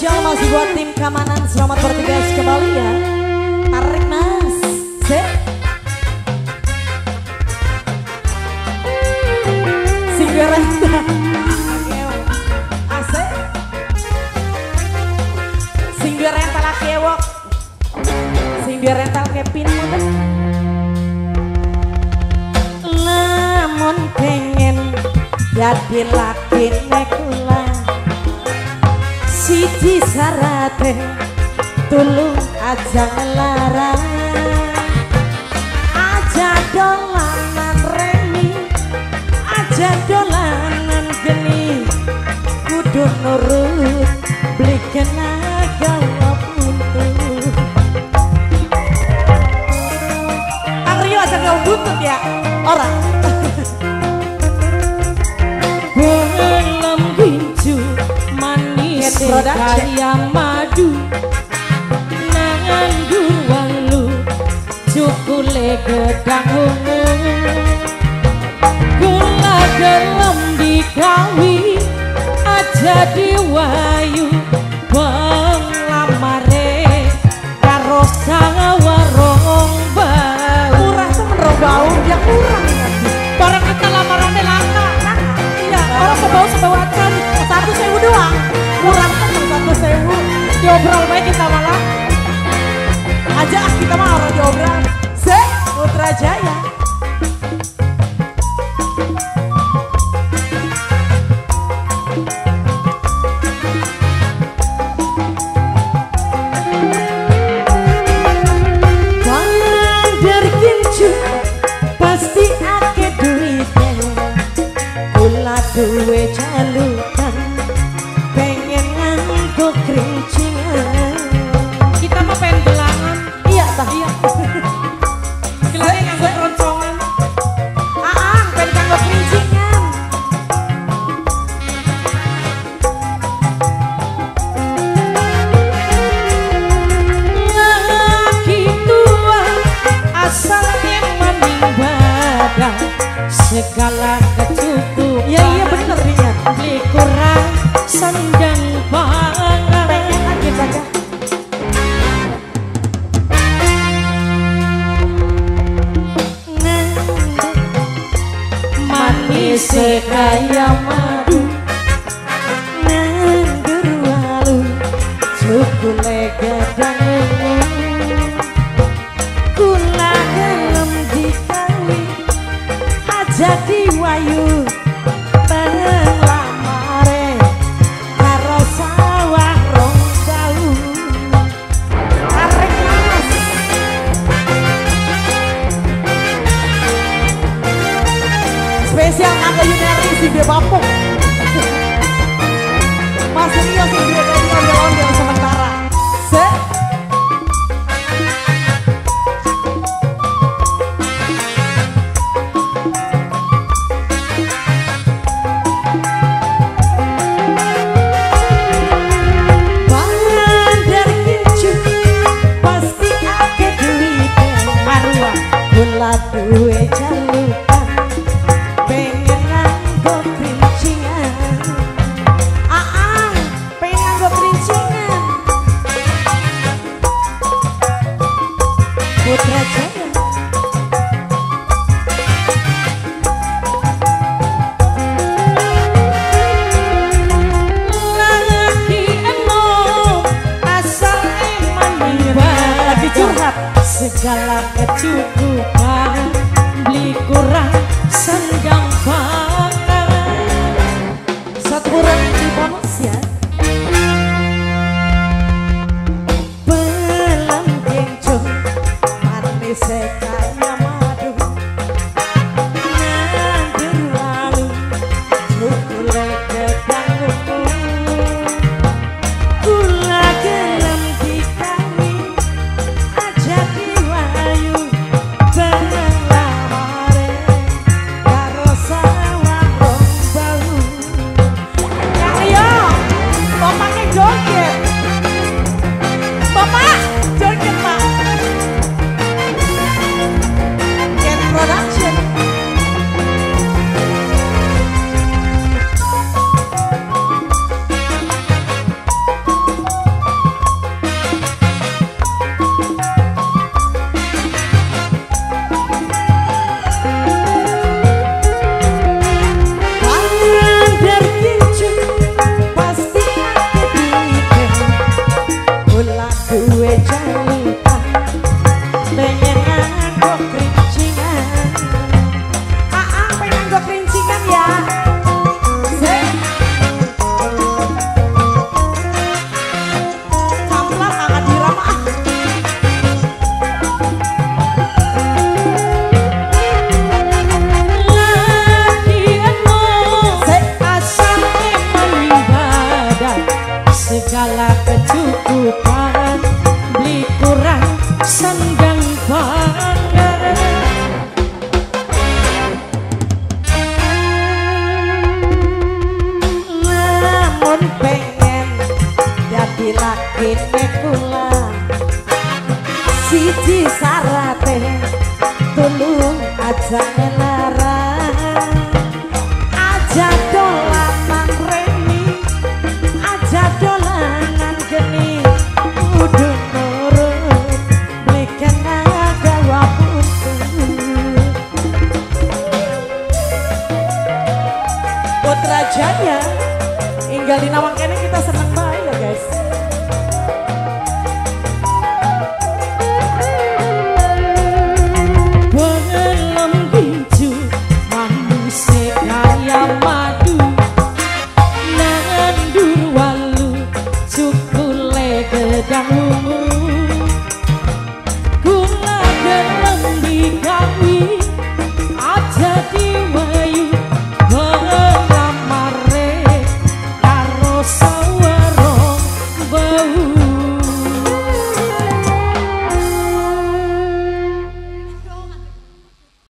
spesial masih buat tim keamanan. Selamat bertugas kembali ya. Tarik mas. Sing rental kewok. Sing rental kepin muter. Lamun pengen jadi laki nek ulah. Siji sarate tulung aja ngelarang. Aja dolanan remi, aja dolanan geni. Kudu nurut beli kenal. Butuh ya orang belum gincu manis kaya madu nangan duwalu cukule gedang ungu gula gelem digawi aja diwayu wong lamare karo sang bau dia kurang barang kita lamarannya langka. Iya orang sebau sebawatan 1.000 doang kurang temen 1.000 diobrol baik kita malah aja kita mah orang diobrol se Putra Jaya duwe jalukan pengen nganggo kerincingan kita mah pengen gelangan iya tah iya gelangan nganggo roncongan aang pengen nganggo kerincingan lagi tua asal emang ibadah segala kecukupan. Ya iya bener ringan beli kurang sandang banget pengen lagi saja manis kaya madu nandur walu cukule gedang ungu kula gelem dikawi aja diwayu spesial angka Yunari si dia bapuk Mas Rio si dia dari ondel-ondel sementara se bandar kincu pasti ada duitnya marwa gula duwe jalukan Putra Jaya lagi enom asal eman lagi curhat segala kecukupan beli kurang sandang pangan satu kurang di bonus ya sekaya madu nandur walu cukule gedang ungu kula gelem dikawi aja diwayu bareng lamare karo sawah wong bau kaya bapaknya joget bapak joget pak. Galina Wang.